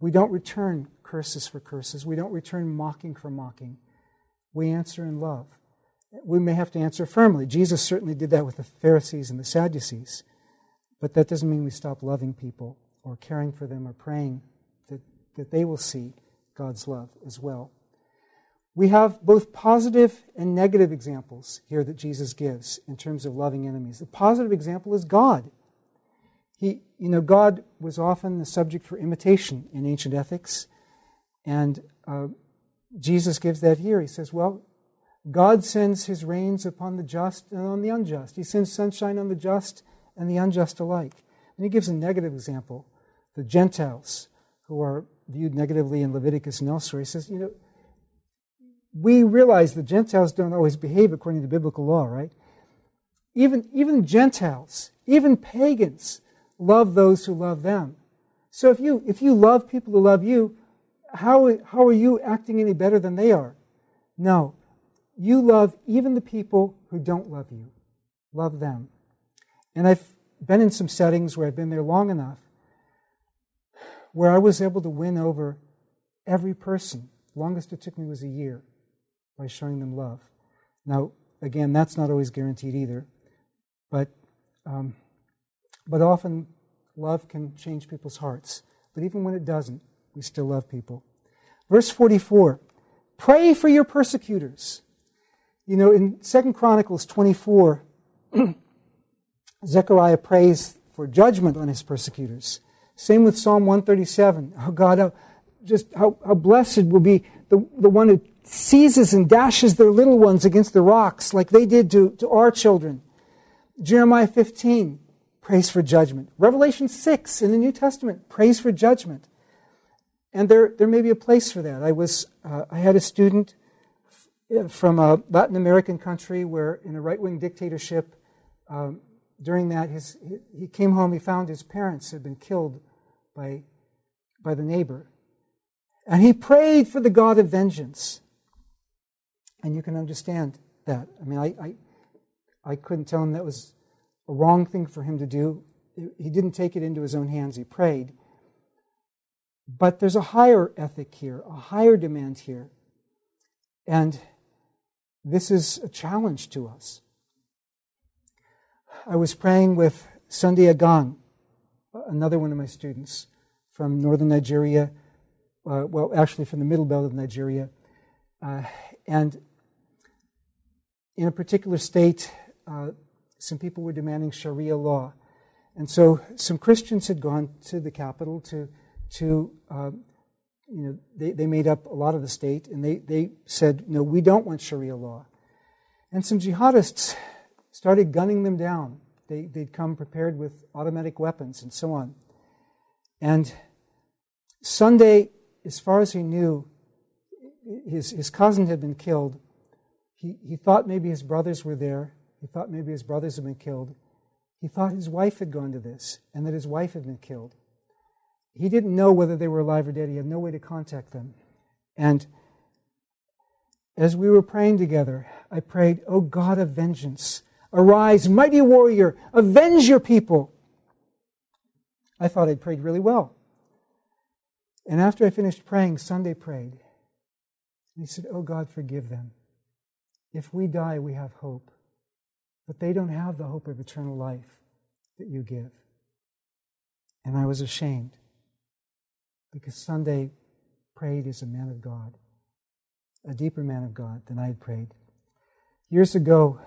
We don't return curses for curses. We don't return mocking for mocking. We answer in love. We may have to answer firmly. Jesus certainly did that with the Pharisees and the Sadducees. But that doesn't mean we stop loving people or caring for them or praying that they will see God's love as well. We have both positive and negative examples here that Jesus gives in terms of loving enemies. The positive example is God. God was often the subject for imitation in ancient ethics. And Jesus gives that here. He says, well, God sends his rains upon the just and on the unjust. He sends sunshine on the just and the unjust alike. And he gives a negative example. The Gentiles, who are viewed negatively in Leviticus and elsewhere, he says, we realize the Gentiles don't always behave according to biblical law, right? Even Gentiles, even pagans, love those who love them. So if you love people who love you, how are you acting any better than they are? No, you love even the people who don't love you. Love them. And I've been in some settings where I've been there long enough where I was able to win over every person. Longest it took me was a year by showing them love. Now, again, that's not always guaranteed either, but often love can change people's hearts. But even when it doesn't, we still love people. Verse 44, pray for your persecutors. In 2 Chronicles 24, Zechariah prays for judgment on his persecutors. Same with Psalm 137. Oh God, how blessed will be the one who seizes and dashes their little ones against the rocks like they did to our children. Jeremiah 15 prays for judgment. Revelation 6 in the New Testament prays for judgment. And there may be a place for that. I had a student from a Latin American country where in a right-wing dictatorship, during that, he came home, he found his parents had been killed by the neighbor. And he prayed for the God of vengeance. And you can understand that. I mean, I couldn't tell him that was a wrong thing for him to do. He didn't take it into his own hands. He prayed. But there's a higher ethic here, a higher demand here. And this is a challenge to us. I was praying with Sunday Agang, another one of my students from northern Nigeria, well, actually from the middle belt of Nigeria, and in a particular state, some people were demanding Sharia law. And so some Christians had gone to the capital they made up a lot of the state, and they said, no, we don't want Sharia law. And some jihadists started gunning them down. They'd come prepared with automatic weapons and so on. And Sunday, as far as he knew, his cousin had been killed. He thought maybe his brothers were there. He thought maybe his brothers had been killed. He thought his wife had gone to this and that his wife had been killed. He didn't know whether they were alive or dead. He had no way to contact them. And as we were praying together, I prayed, "O God of vengeance, arise, mighty warrior, avenge your people." I thought I'd prayed really well. And after I finished praying, Sunday prayed. He said, "Oh God, forgive them. If we die, we have hope. But they don't have the hope of eternal life that you give." And I was ashamed, because Sunday prayed as a man of God, a deeper man of God than I had prayed. Years ago,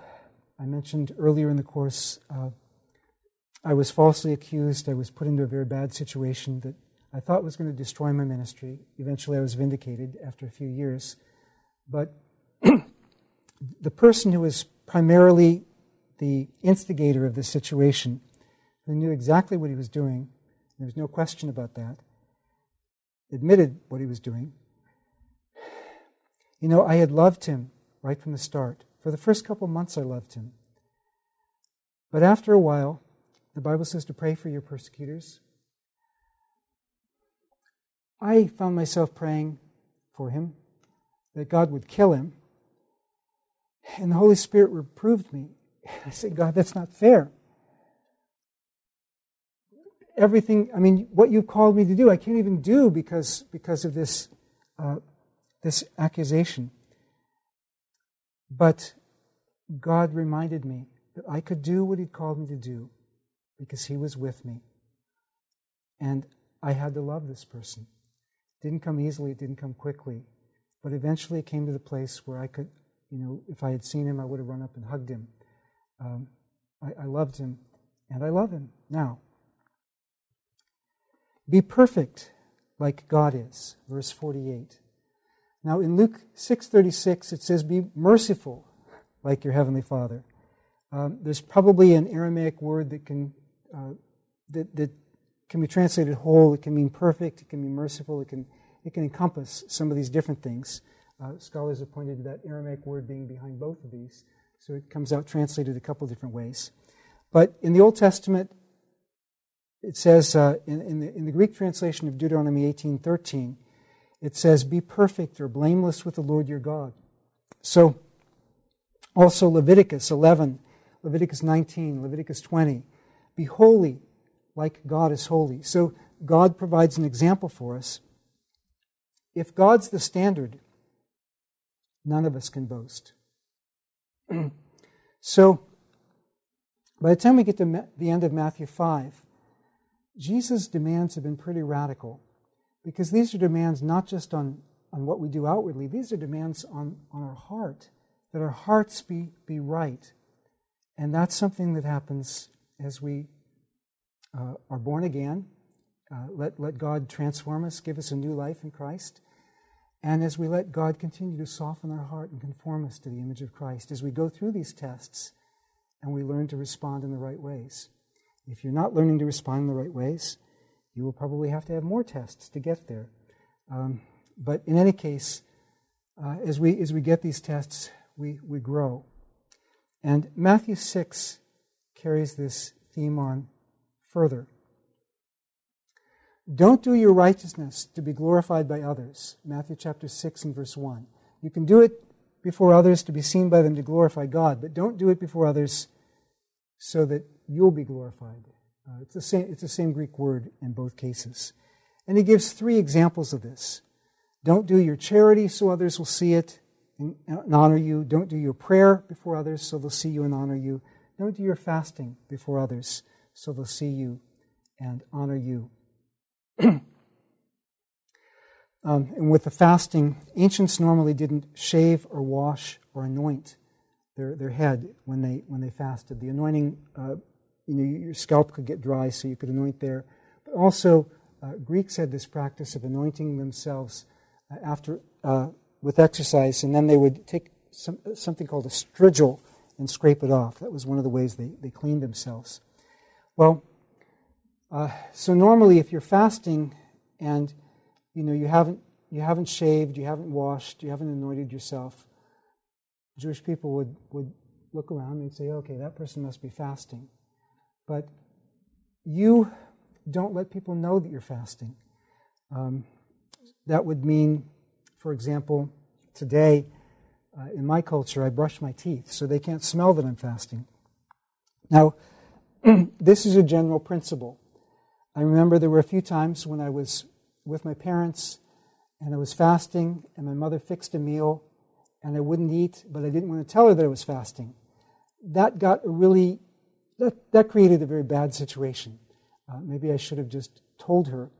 I mentioned earlier in the course, I was falsely accused. I was put into a very bad situation that I thought was going to destroy my ministry. Eventually I was vindicated after a few years. But the person who was primarily the instigator of this situation, who knew exactly what he was doing, there was no question about that, admitted what he was doing. You know, I had loved him right from the start. For the first couple months I loved him. But after a while, the Bible says to pray for your persecutors. I found myself praying for him, that God would kill him. And the Holy Spirit reproved me. I said, "God, that's not fair. Everything, I mean, what you've called me to do, I can't even do because of this this accusation." But God reminded me that I could do what He'd called me to do because He was with me. And I had to love this person. It didn't come easily, it didn't come quickly. But eventually it came to the place where I could, you know, if I had seen him, I would have run up and hugged him. I loved him, and I love him now. Be perfect like God is, verse 48. Now in Luke 6:36, it says, "Be merciful like your heavenly Father." There's probably an Aramaic word that can be translated whole. It can mean perfect. It can mean merciful. It can encompass some of these different things. Scholars have pointed to that Aramaic word being behind both of these, so it comes out translated a couple different ways. But in the Old Testament, it says in the Greek translation of Deuteronomy 18:13, it says, "Be perfect or blameless with the Lord your God." So, also Leviticus 11, Leviticus 19, Leviticus 20, "Be holy like God is holy." So God provides an example for us. If God's the standard, none of us can boast. So, by the time we get to the end of Matthew 5, Jesus' demands have been pretty radical, because these are demands not just on what we do outwardly. These are demands on our heart, that our hearts be right. And that's something that happens as we are born again. Let God transform us, give us a new life in Christ. And as we let God continue to soften our heart and conform us to the image of Christ, as we go through these tests and we learn to respond in the right ways. If you're not learning to respond in the right ways, you will probably have to have more tests to get there. But in any case, as we get these tests, we grow. And Matthew 6 carries this theme on further. "Don't do your righteousness to be glorified by others." Matthew chapter 6 and verse 1. You can do it before others to be seen by them to glorify God, but don't do it before others so that you'll be glorified. It's the same Greek word in both cases. And he gives three examples of this. Don't do your charity so others will see it and honor you. Don't do your prayer before others so they'll see you and honor you. Never do your fasting before others, so they'll see you and honor you. And with the fasting, ancients normally didn't shave or wash or anoint their head when they fasted. The anointing, your scalp could get dry, so you could anoint there. But also, Greeks had this practice of anointing themselves after with exercise, and then they would take something called a strigil and scrape it off. That was one of the ways they cleaned themselves. Well, so normally, if you're fasting and you haven't shaved, you haven't washed, you haven't anointed yourself, Jewish people would look around and say, okay, that person must be fasting. But you don't let people know that you're fasting. That would mean, for example, today, in my culture, I brush my teeth, so they can't smell that I'm fasting. Now, this is a general principle. I remember there were a few times when I was with my parents, and I was fasting, and my mother fixed a meal, and I wouldn't eat, but I didn't want to tell her that I was fasting. That created a very bad situation. Maybe I should have just told her.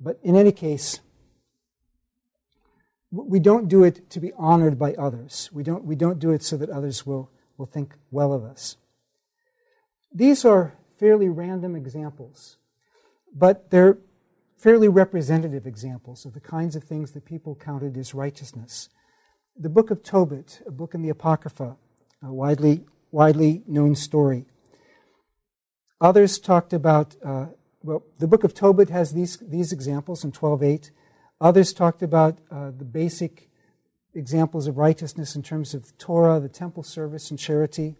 But in any case, we don't do it to be honored by others. We don't do it so that others will think well of us. These are fairly random examples, but they're fairly representative examples of the kinds of things that people counted as righteousness. The book of Tobit, a book in the Apocrypha, a widely known story. Others talked about, the book of Tobit has these examples in 12:8. Others talked about the basic examples of righteousness in terms of Torah, the temple service, and charity.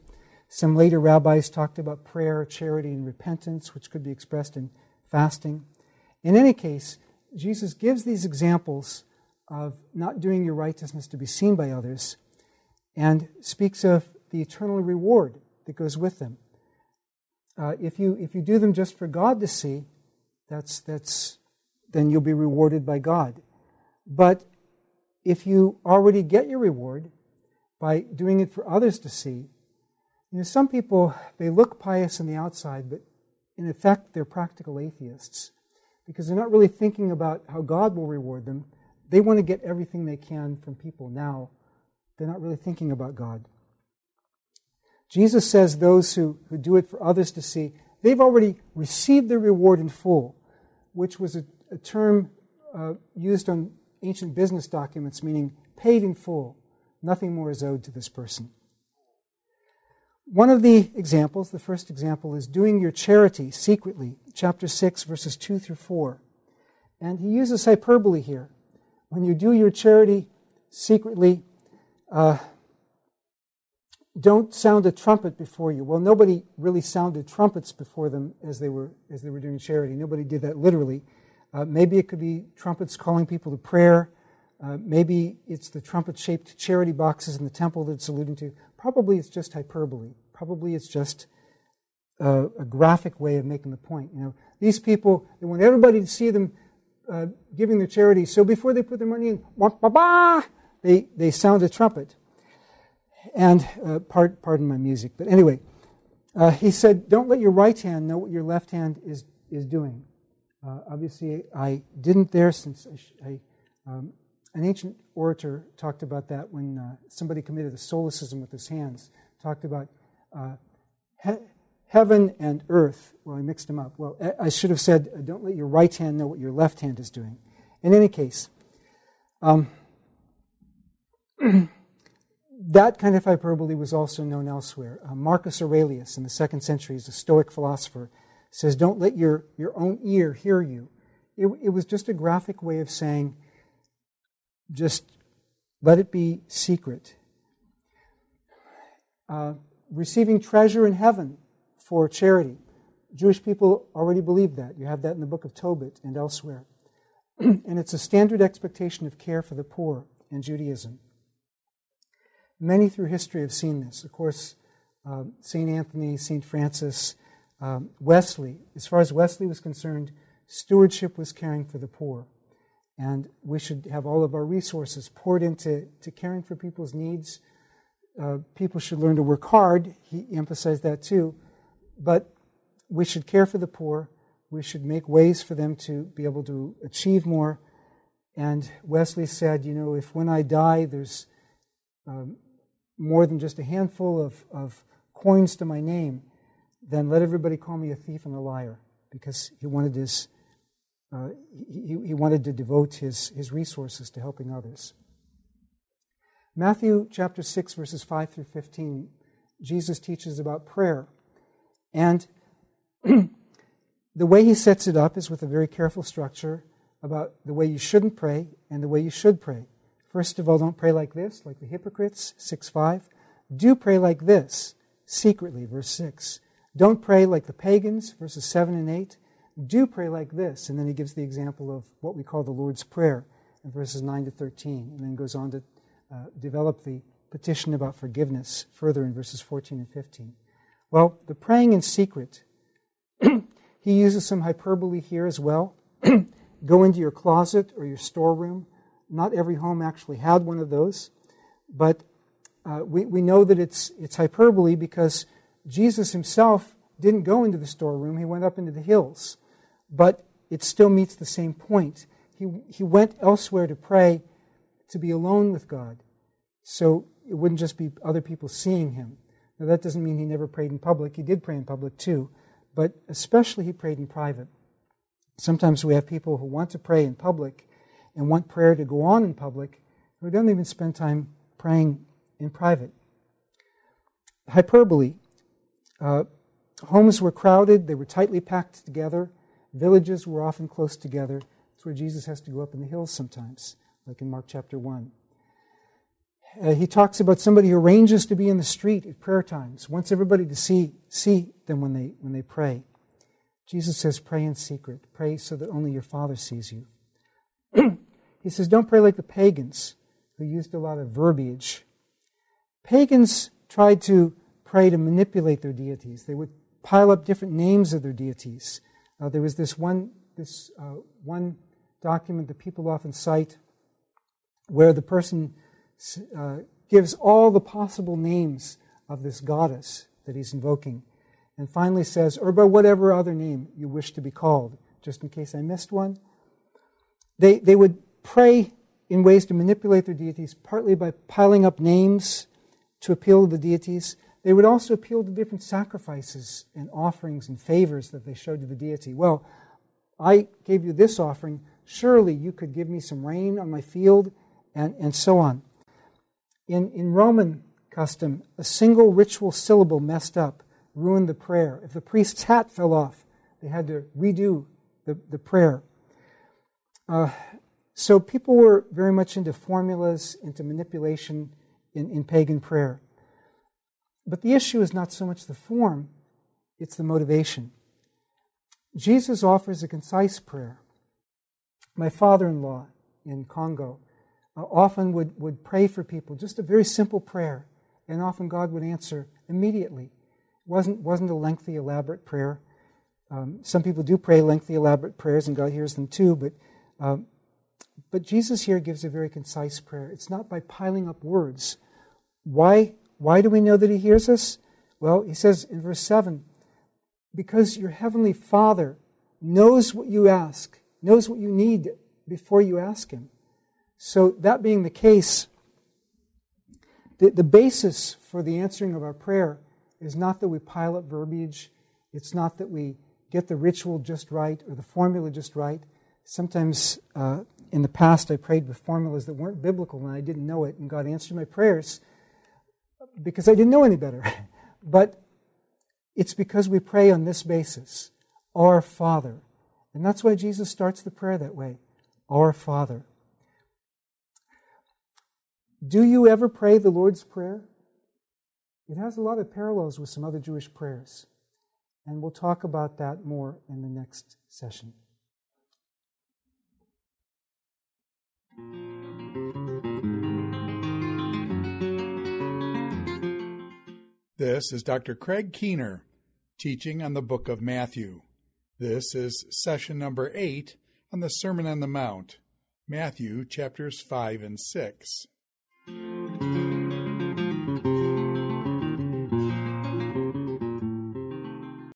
Some later rabbis talked about prayer, charity, and repentance, which could be expressed in fasting. In any case, Jesus gives these examples of not doing your righteousness to be seen by others and speaks of the eternal reward that goes with them. If you do them just for God to see, then you'll be rewarded by God. But if you already get your reward by doing it for others to see, some people, they look pious on the outside, but in effect they're practical atheists because they're not really thinking about how God will reward them. They want to get everything they can from people now. They're not really thinking about God. Jesus says those who do it for others to see, they've already received their reward in full, which was a term used on ancient business documents, meaning paid in full. Nothing more is owed to this person. One of the examples, the first example, is doing your charity secretly, chapter 6, verses 2 through 4. And he uses hyperbole here. When you do your charity secretly, don't sound a trumpet before you. Well, nobody really sounded trumpets before them as they were doing charity. Nobody did that literally. Maybe it could be trumpets calling people to prayer. Maybe it's the trumpet-shaped charity boxes in the temple that it's alluding to. Probably it's just hyperbole. Probably it's just a graphic way of making the point. These people, they want everybody to see them giving their charity. So before they put their money in, they sound a trumpet. And pardon my music, but anyway, he said, "Don't let your right hand know what your left hand is doing." Obviously, I didn't there since an ancient orator talked about that when somebody committed a solecism with his hands. Talked about heaven and earth. Well, I mixed them up. Well, I should have said, "Don't let your right hand know what your left hand is doing." In any case. That kind of hyperbole was also known elsewhere. Marcus Aurelius in the 2nd century is a Stoic philosopher, says, don't let your own ear hear you. It was just a graphic way of saying, just let it be secret. Receiving treasure in heaven for charity. Jewish people already believed that. You have that in the book of Tobit and elsewhere. And it's a standard expectation of care for the poor in Judaism. Many through history have seen this. Of course, St. Anthony, St. Francis, Wesley. As far as Wesley was concerned, stewardship was caring for the poor. And we should have all of our resources poured into caring for people's needs. people should learn to work hard. He emphasized that too. But we should care for the poor. We should make ways for them to be able to achieve more. And Wesley said, you know, if when I die there's more than just a handful of coins to my name, then let everybody call me a thief and a liar, because he wanted his he wanted to devote his resources to helping others. Matthew chapter 6, verses 5 through 15, Jesus teaches about prayer. And the way he sets it up is with a very careful structure about the way you shouldn't pray and the way you should pray. First of all, don't pray like this, like the hypocrites, 6:5. Do pray like this, secretly, verse 6. Don't pray like the pagans, verses 7 and 8. Do pray like this. And then he gives the example of what we call the Lord's Prayer in verses 9 to 13, and then goes on to develop the petition about forgiveness further in verses 14 and 15. Well, the praying in secret, he uses some hyperbole here as well. Go into your closet or your storeroom. Not every home actually had one of those, but we know that it's hyperbole because Jesus himself didn't go into the storeroom. He went up into the hills, but it still meets the same point. He went elsewhere to pray, to be alone with God, so it wouldn't just be other people seeing him. Now, that doesn't mean he never prayed in public. He did pray in public too, but especially he prayed in private. Sometimes we have people who want to pray in public and want prayer to go on in public who don't even spend time praying in private. Hyperbole. Homes were crowded. They were tightly packed together. Villages were often close together. That's where Jesus has to go up in the hills sometimes, like in Mark chapter 1. He talks about somebody who arranges to be in the street at prayer times, wants everybody to see them when they pray. Jesus says, pray in secret. Pray so that only your Father sees you. He says, don't pray like the pagans, who used a lot of verbiage. Pagans tried to pray to manipulate their deities. They would pile up different names of their deities. There was this one document that people often cite where the person gives all the possible names of this goddess that he's invoking, and finally says, or by whatever other name you wish to be called, just in case I missed one. They would pray in ways to manipulate their deities, partly by piling up names to appeal to the deities. They would also appeal to different sacrifices and offerings and favors that they showed to the deity. Well, I gave you this offering. Surely you could give me some rain on my field, and so on. In Roman custom, a single ritual syllable messed up ruined the prayer. If the priest's hat fell off, they had to redo the prayer. So people were very much into formulas, into manipulation in pagan prayer. But the issue is not so much the form, it's the motivation. Jesus offers a concise prayer. My father-in-law in Congo often would pray for people, just a very simple prayer, and often God would answer immediately. It wasn't a lengthy, elaborate prayer. Some people do pray lengthy, elaborate prayers, and God hears them too, but Jesus here gives a very concise prayer. It's not by piling up words. Why do we know that he hears us? Well, he says in verse 7, because your heavenly Father knows what you ask, knows what you need before you ask him. So that being the case, the basis for the answering of our prayer is not that we pile up verbiage. It's not that we get the ritual just right or the formula just right. Sometimes in the past I prayed with formulas that weren't biblical and I didn't know it, and God answered my prayers because I didn't know any better. But it's because we pray on this basis, our Father. And that's why Jesus starts the prayer that way, our Father. Do you ever pray the Lord's Prayer? It has a lot of parallels with some other Jewish prayers, and we'll talk about that more in the next session. This is Dr. Craig Keener, teaching on the book of Matthew. This is session number 8 on the Sermon on the Mount, Matthew chapters 5 and 6.